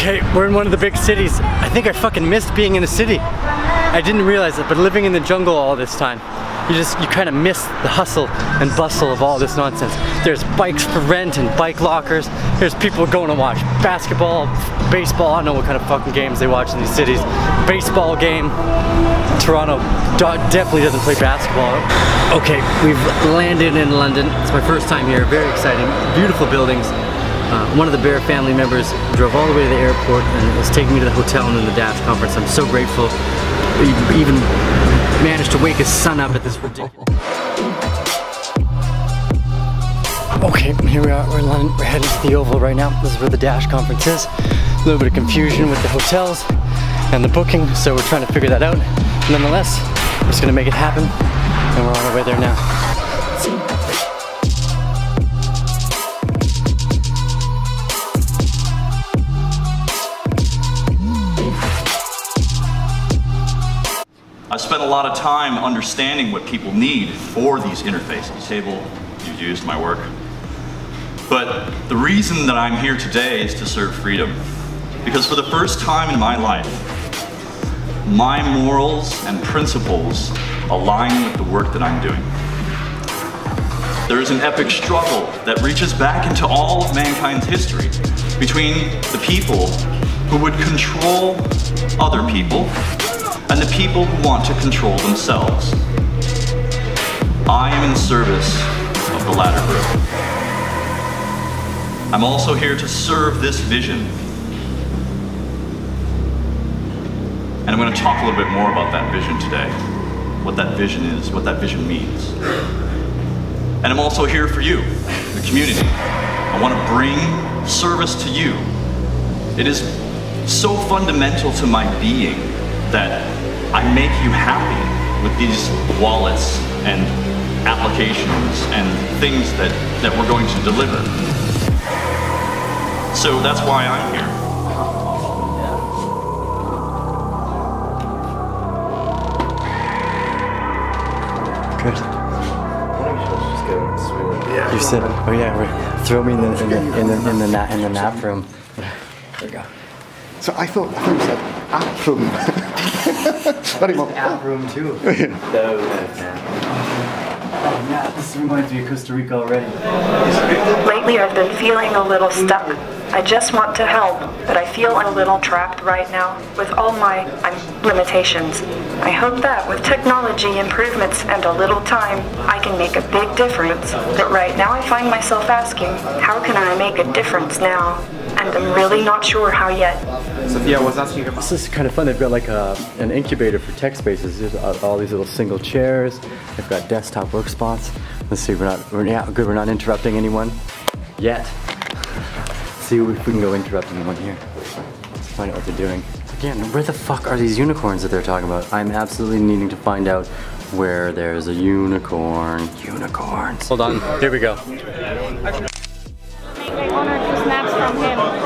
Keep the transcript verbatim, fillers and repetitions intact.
Okay, we're in one of the big cities. I think I fucking missed being in a city. I didn't realize it, but living in the jungle all this time, you just, you kind of miss the hustle and bustle of all this nonsense. There's bikes for rent and bike lockers. There's people going to watch basketball, baseball, I don't know what kind of fucking games they watch in these cities. Baseball game. Toronto definitely doesn't play basketball. Okay, we've landed in London. It's my first time here, very exciting. Beautiful buildings. Uh, one of the Bear family members drove all the way to the airport and was taking me to the hotel and then the Dash Conference. I'm so grateful we even managed to wake his son up at this ridiculous... Okay, here we are. We're, London. We're headed to the Oval right now. This is where the Dash Conference is. A little bit of confusion with the hotels and the booking, so we're trying to figure that out. Nonetheless, we're just going to make it happen, and we're on our way there now. I've spent a lot of time understanding what people need for these interfaces. Table, you've used my work. But the reason that I'm here today is to serve freedom. Because for the first time in my life, my morals and principles align with the work that I'm doing. There is an epic struggle that reaches back into all of mankind's history between the people who would control other people and the people who want to control themselves. I am in service of the latter group. I'm also here to serve this vision. And I'm going to talk a little bit more about that vision today. What that vision is, what that vision means. And I'm also here for you, the community. I want to bring service to you. It is so fundamental to my being that I make you happy with these wallets and applications and things that, that we're going to deliver. So that's why I'm here. Good. Why don't you just go and swim? Yeah. You said, oh yeah, we're, throw me in the, in the, in the, in the, in the, nap, in the nap room. There we go. So I thought, I thought you said app room. There's an app room too. Yeah. No, no, no. Oh yeah, this reminds me of Costa Rica already. Lately I've been feeling a little stuck. I just want to help, but I feel I'm a little trapped right now with all my um, limitations. I hope that with technology improvements and a little time, I can make a big difference. But right now I find myself asking, how can I make a difference now? And I'm really not sure how yet. Sophia was asking about... This is kind of fun. They've got like a, an incubator for tech spaces. There's all these little single chairs. They've got desktop work spots. Let's see, we're not, we're, yeah, good, we're not interrupting anyone yet. Let's see if we can go interrupt anyone here. Let's find out what they're doing. Again, where the fuck are these unicorns that they're talking about? I'm absolutely needing to find out where there's a unicorn. Unicorns. Hold on, here we go. They honored snaps from him.